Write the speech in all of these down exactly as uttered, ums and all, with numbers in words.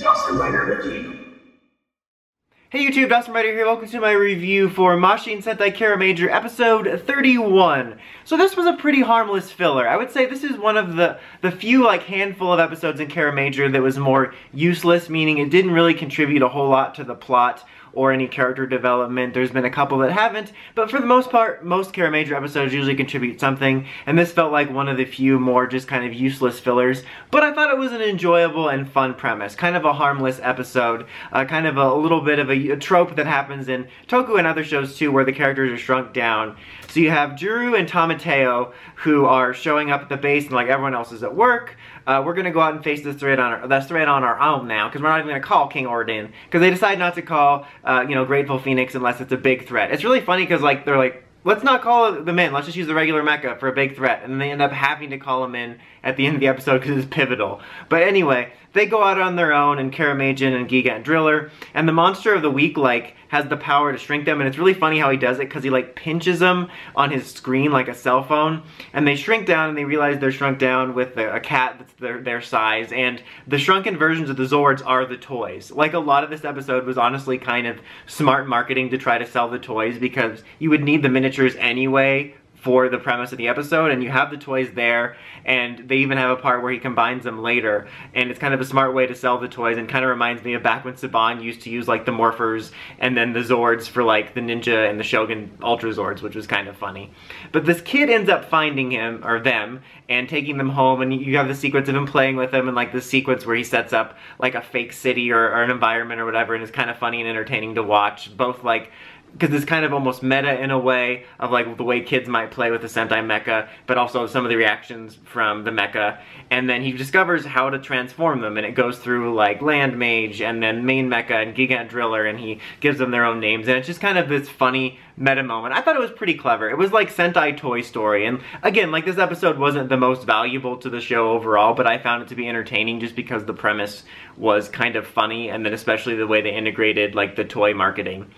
Dawson Ryder with you. Hey YouTube, Dawson Ryder here. Welcome to my review for Mashin Sentai Kiramager episode thirty-one. So this was a pretty harmless filler. I would say this is one of the the few like handful of episodes in Kiramager that was more useless, meaning it didn't really contribute a whole lot to the plot or any character development. There's been a couple that haven't, but for the most part, most Kiramager episodes usually contribute something, and this felt like one of the few more just kind of useless fillers, but I thought it was an enjoyable and fun premise. Kind of a harmless episode, uh, kind of a little bit of a, a trope that happens in Toku and other shows too, where the characters are shrunk down. So you have Juru and Tomateo, who are showing up at the base and like everyone else is at work. Uh, we're gonna go out and face this threat on our, this threat on our own now, because we're not even gonna call King Ordin, because they decide not to call Uh, you know, Grateful Phoenix unless it's a big threat. It's really funny because, like, they're like, let's not call them in, let's just use the regular mecha for a big threat, and they end up having to call them in at the end of the episode because it's pivotal. But anyway, they go out on their own, and Kiramager and Gigant Driller, and the monster of the week, like, has the power to shrink them, and it's really funny how he does it because he, like, pinches them on his screen like a cell phone, and they shrink down, and they realize they're shrunk down with a, a cat that's their, their size, and the shrunken versions of the Zords are the toys. Like, a lot of this episode was honestly kind of smart marketing to try to sell the toys, because you would need the miniatures anyway for the premise of the episode, and you have the toys there, and they even have a part where he combines them later, and it's kind of a smart way to sell the toys, and kind of reminds me of back when Saban used to use like the Morphers and then the Zords for like the Ninja and the Shogun Ultra Zords, which was kind of funny. But this kid ends up finding him, or them, and taking them home, and you have the sequence of him playing with them, and like the sequence where he sets up like a fake city or, or an environment or whatever, and it's kind of funny and entertaining to watch, both like because it's kind of almost meta in a way of like the way kids might play with the Sentai mecha, but also some of the reactions from the mecha. And then he discovers how to transform them, and it goes through like Land Mage and then Main Mecha and Gigant Driller, and he gives them their own names, and it's just kind of this funny meta moment. I thought it was pretty clever. It was like Sentai Toy Story, and again, like this episode wasn't the most valuable to the show overall, but I found it to be entertaining just because the premise was kind of funny, and then especially the way they integrated like the toy marketing.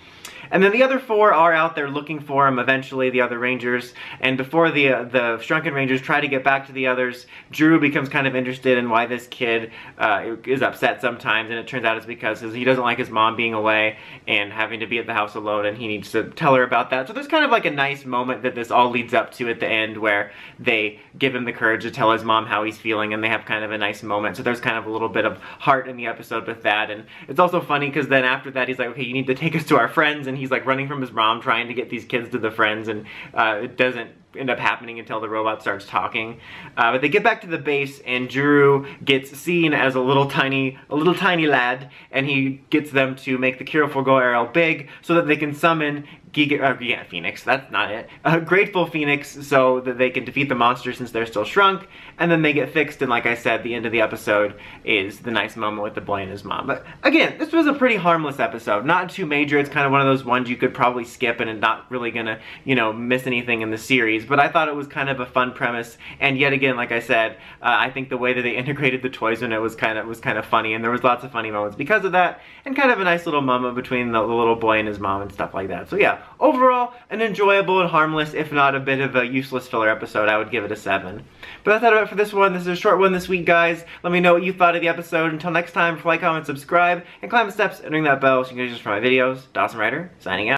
And then the other four are out there looking for him eventually, the other Rangers, and before the uh, the Shrunken Rangers try to get back to the others, Juru becomes kind of interested in why this kid uh, is upset sometimes, and it turns out it's because he doesn't like his mom being away and having to be at the house alone, and he needs to tell her about that. So there's kind of like a nice moment that this all leads up to at the end, where they give him the courage to tell his mom how he's feeling, and they have kind of a nice moment. So there's kind of a little bit of heart in the episode with that, and it's also funny because then after that he's like, okay, you need to take us to our friends, and he's like running from his mom trying to get these kids to the friends, and uh, it doesn't end up happening until the robot starts talking. Uh, but they get back to the base, and Juru gets seen as a little tiny, a little tiny lad, and he gets them to make the Kirafull Go Arrow big so that they can summon Giga, uh, yeah, Phoenix, that's not it, uh, Grateful Phoenix, so that they can defeat the monster since they're still shrunk, and then they get fixed, and like I said, the end of the episode is the nice moment with the boy and his mom. But again, this was a pretty harmless episode, not too major. It's kind of one of those ones you could probably skip and not really gonna, you know, miss anything in the series, but I thought it was kind of a fun premise, and yet again, like I said, uh, I think the way that they integrated the toys in it was kind of was kind of funny, and there was lots of funny moments because of that, and kind of a nice little moment between the, the little boy and his mom and stuff like that. So yeah, overall, an enjoyable and harmless, if not a bit of a useless filler episode. I would give it a seven. But that's about it for this one. This is a short one this week, guys. Let me know what you thought of the episode. Until next time, like, comment, subscribe, and climb the steps and ring that bell so you can get just for my videos. Dawson Ryder, signing out.